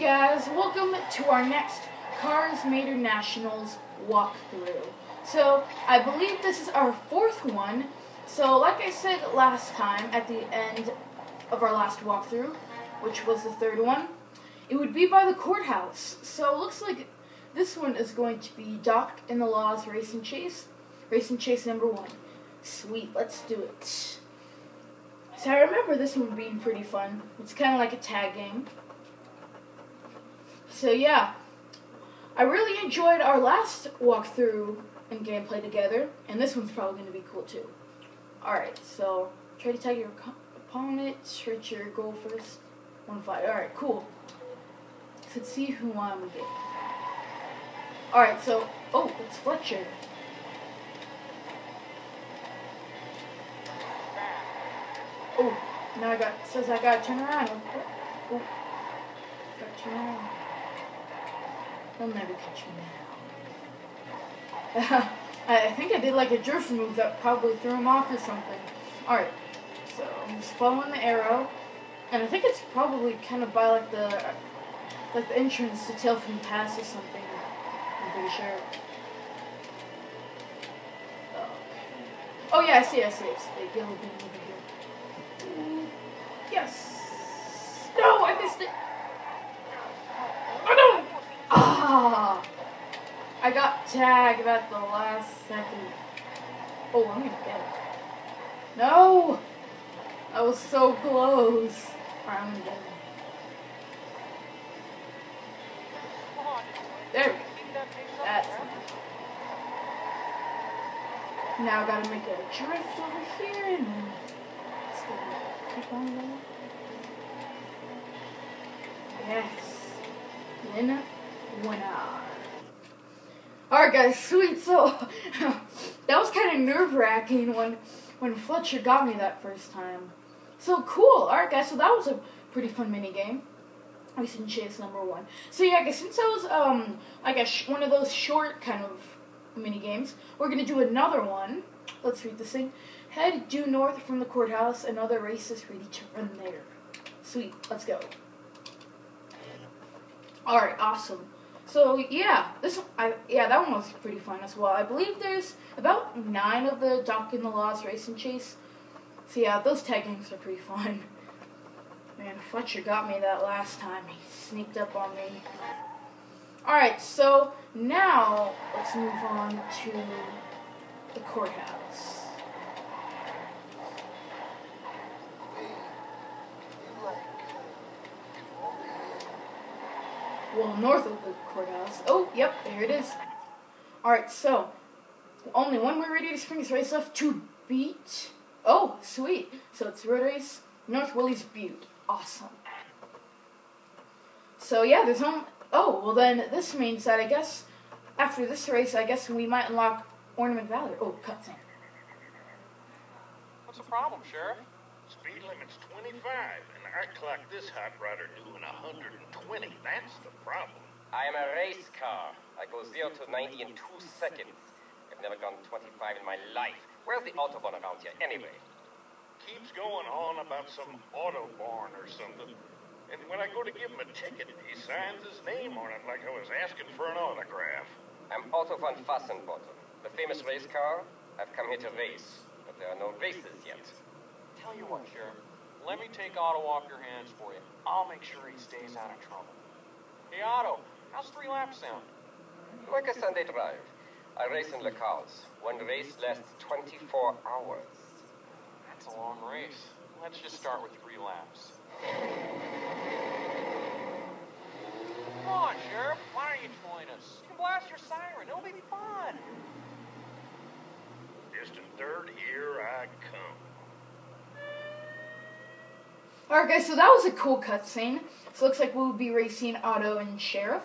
Hey guys, welcome to our next Cars Mater Nationals walkthrough. So, I believe this is our fourth one. So, like I said last time at the end of our last walkthrough, which was the third one, it would be by the courthouse. So, it looks like this one is going to be Doc in the Laws Race and Chase. Race and Chase number 1. Sweet, let's do it. So, I remember this one being pretty fun. It's kind of like a tag game. So yeah, I really enjoyed our last walkthrough and gameplay together, and this one's probably going to be cool too. Alright, so try to tag your opponent, reach your goal first, one fight. Alright, cool. Let's see who I'm getting. Alright, so, oh, it's Fletcher. Oh, now I gotta turn around. Oh, gotta turn around. They'll never catch me now. I think I did like a drift move that probably threw him off or something. Alright, so I'm just following the arrow. And I think it's probably kind of by like the entrance to Tailfin Pass or something. I'm pretty sure. Okay. Oh yeah, I see. It's the yellow beam over here. Yes! No, I missed it! Oh no! Ah! I got tagged at the last second. Oh, I'm gonna get it. No! I was so close. Alright, I'm gonna get it. There we go. That's it. Now I gotta make a drift over here and then let's go. Keep on going. Yes. Then winner. Alright guys, sweet. So that was kind of nerve-wracking when Fletcher got me that first time. So cool. Alright guys, so that was a pretty fun minigame. Race and Chase number 1. So yeah guys, since that was I guess one of those short kind of minigames, we're going to do another one. Let's read this thing. Head due north from the courthouse, another race is ready to run there. Sweet, let's go. Alright, awesome. So yeah, that one was pretty fun as well. I believe there's about 9 of the Doc in the Laws Race and Chase. So yeah, those tag games are pretty fun. Man, Fletcher got me that last time. He sneaked up on me. Alright, so now let's move on to the courthouse. Well, north of the courthouse. Oh, yep, there it is. Alright, so, only one more Radiator Springs race left to beat. Oh, sweet. So it's road race, North Willys Butte. Awesome. So, yeah, there's no... Oh, well then, this means that I guess, after this race, I guess we might unlock Ornament Valley. Oh, cutscene. What's the problem, Sheriff? Speed limit's 25, and I clocked this hot rodder doing 120. That's the problem. I am a race car. I go 0 to 90 in 2 seconds. I've never gone 25 in my life. Where's the Autobahn around here, anyway? Keeps going on about some Autobahn or something. And when I go to give him a ticket, he signs his name on it like I was asking for an autograph. I'm Otto von Fassenbottom, the famous race car. I've come here to race, but there are no races yet. Tell you what, Sheriff. Let me take Otto off your hands for you. I'll make sure he stays out of trouble. Hey, Otto, how's 3 laps sound? Like a Sunday drive. I race in Le Mans. One race lasts 24 hours. That's a long race. Let's just start with 3 laps. Come on, Sheriff. Why don't you join us? You can blast your siren. It'll be fun. Distant third, here I come. Alright guys, so that was a cool cutscene. So it looks like we'll be racing Otto and Sheriff.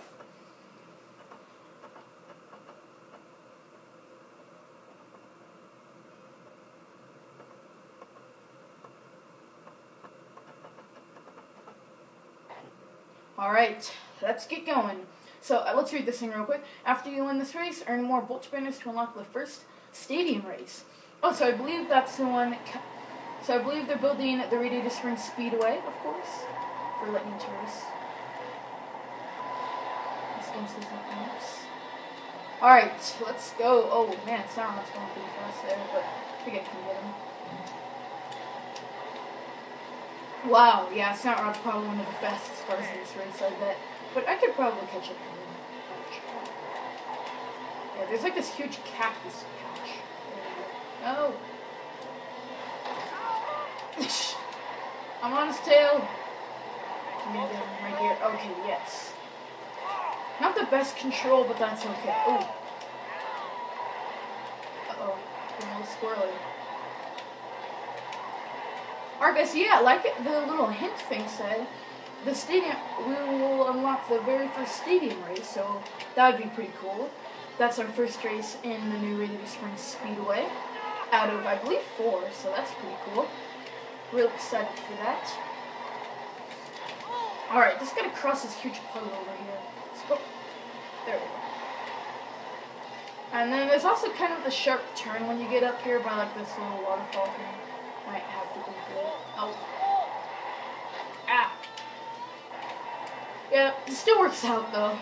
Alright, let's get going. So let's read this thing real quick. After you win this race, earn more Bolt banners to unlock the first stadium race. Oh, so I believe that's the one... So I believe they're building the Radiator Springs Speedway, of course, for lightning tours. expensive accounts. Alright, let's go. Oh man, it's not much going to be for us there, but I think I can get him. Wow, yeah, Snot Rod's probably one of the fastest cars in this race, I bet. But I could probably catch up to him. Yeah, there's like this huge cactus patch. Oh. I'm on his tail. Can you get him right here? Okay, yes. Not the best control, but that's okay. Oh. Uh-oh. Getting a little squirrely. Argus, yeah, like the little hint thing said, the stadium, we will unlock the very first stadium race, so that would be pretty cool. That's our first race in the new Radiator Springs Speedway, out of, I believe, 4, so that's pretty cool. Real excited for that. Alright, just gotta cross this huge puddle over here. Let's go. There we go. And then there's also kind of the sharp turn when you get up here by like this little waterfall thing. Might have to go through it. Oh. Ah. Yeah, it still works out though.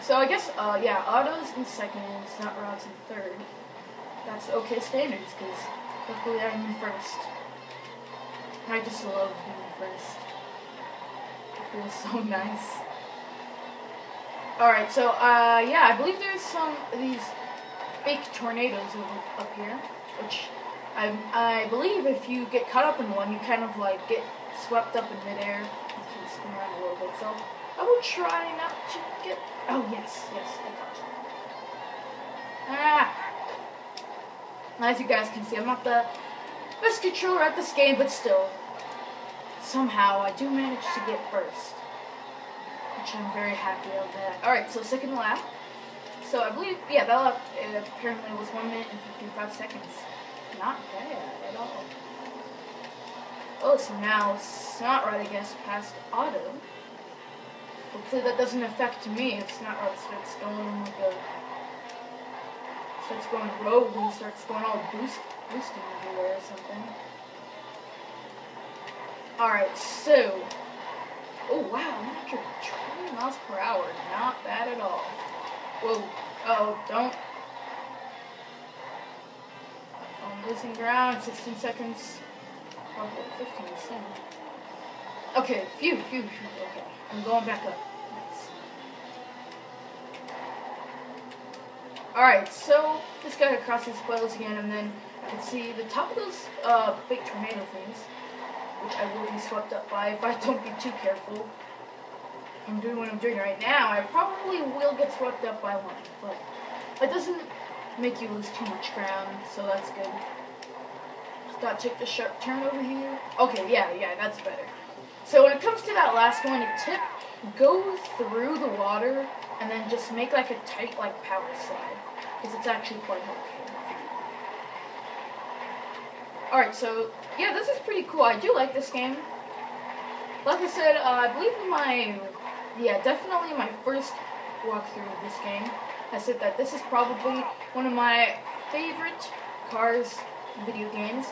So I guess, yeah, Auto's in second, Snot Rod's in third. That's okay standards, because luckily I'm in first. I just love being in first. It feels so nice. Alright, so, yeah, I believe there's some of these fake tornadoes up here, which I believe if you get caught up in one, you kind of, like, get swept up in midair. You can spin around a little bit, so I will try not to get... Oh, yes, yes, I got you. Ah! As you guys can see, I'm not the best controller at this game, but still, somehow I do manage to get first, which I'm very happy of that. Alright, so second lap. So I believe, yeah, that lap apparently was 1 minute and 55 seconds. Not bad at all. Oh, so now Snot Rod, I guess, past Auto. Hopefully that doesn't affect me if Snot Rod starts going like a... starts going rogue and starts going all boosting everywhere or something. Alright, so... Oh wow, I'm after 20 miles per hour. Not bad at all. Whoa. Oh, don't. I'm losing ground. 16 seconds. Oh, 15 soon. Okay, phew. Okay. I'm going back up. Nice. Alright, so just gotta cross these spoils again, and then I can see the top of those big tornado things, which I will be swept up by if I don't be too careful. I'm doing what I'm doing right now. I probably will get swept up by one, but it doesn't make you lose too much ground, so that's good. Just gotta take the sharp turn over here. Okay, yeah, that's better. So when it comes to that last one, a tip, go through the water and then just make like a tight like power slide, because it's actually quite helpful. Alright, so, yeah, this is pretty cool. I do like this game. Like I said, I believe definitely my first walkthrough of this game, I said that this is probably one of my favorite Cars video games.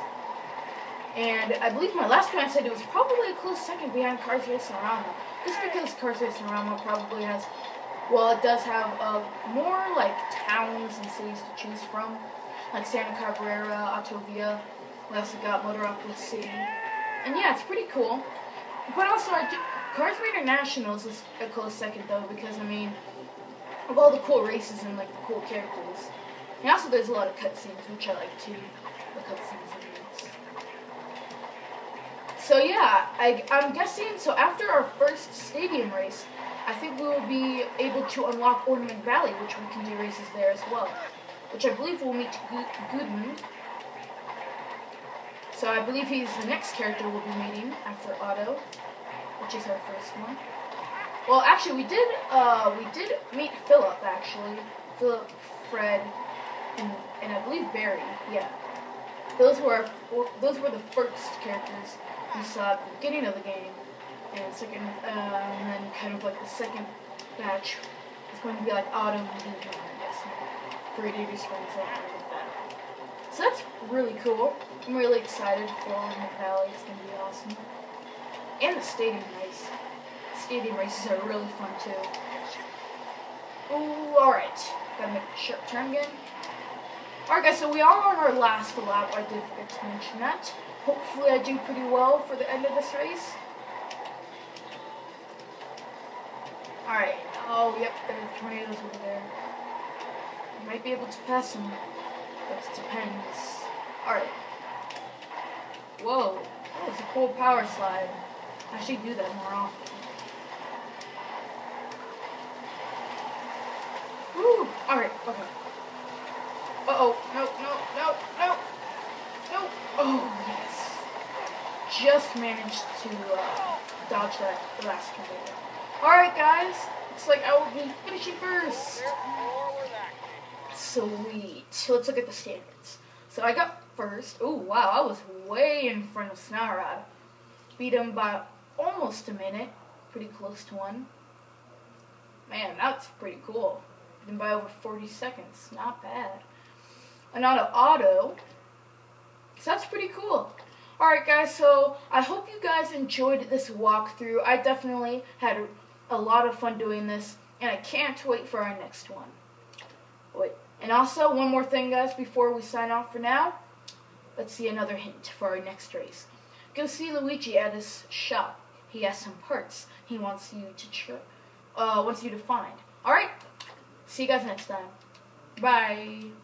And I believe my last one I said it was probably a close second behind Cars Race-O-Rama. Just because Cars Race-O-Rama probably has, well, it does have more, like, towns and cities to choose from. Like Santa Cabrera, Autovia. We also got Motoropolis City. And yeah, it's pretty cool. But also, Cars Mater Nationals is a close second, though, because, I mean, of all the cool races and, like, the cool characters. And also, there's a lot of cutscenes, which I like, too. The cutscenes and things. So, yeah, I'm guessing, so after our first stadium race, I think we will be able to unlock Ornament Valley, which we can do races there as well. Which I believe will meet Gudun. So I believe he's the next character we'll be meeting after Otto, which is our first one. Well, actually, we did meet Philip, actually. Philip, Fred, and I believe Barry. Yeah, those were the first characters we saw at the beginning of the game, and second, and then kind of like the second batch is going to be like Otto and Gudun, I guess, for Radiator Springs and everything like that. So that's really cool. I'm really excited for Ornament Valley. It's going to be awesome. And the stadium race. Stadium races are really fun, too. Ooh, alright. Gotta make a sharp turn again. Alright guys, so we are on our last lap. I did forget to mention that. Hopefully I do pretty well for the end of this race. Alright. Oh, yep, there are tornadoes over there. I might be able to pass them. But it depends. Alright. Whoa. That was a cool power slide. I should do that more often. Woo! Alright, okay. Uh-oh. No. Oh, yes. Just managed to dodge that last tornado. Alright, guys. Looks like I will be finishing first. Sweet. Let's look at the standings. So I got first. Oh, wow. I was way in front of Snot Rod. Beat him by almost a minute. Pretty close to one. Man, that's pretty cool. Beat him by over 40 seconds. Not bad. And out of Auto. So that's pretty cool. Alright, guys. So I hope you guys enjoyed this walkthrough. I definitely had a lot of fun doing this. And I can't wait for our next one. Wait. And also, one more thing, guys, before we sign off for now. Let's see another hint for our next race. Go see Luigi at his shop. He has some parts he wants you to find. All right. See you guys next time. Bye.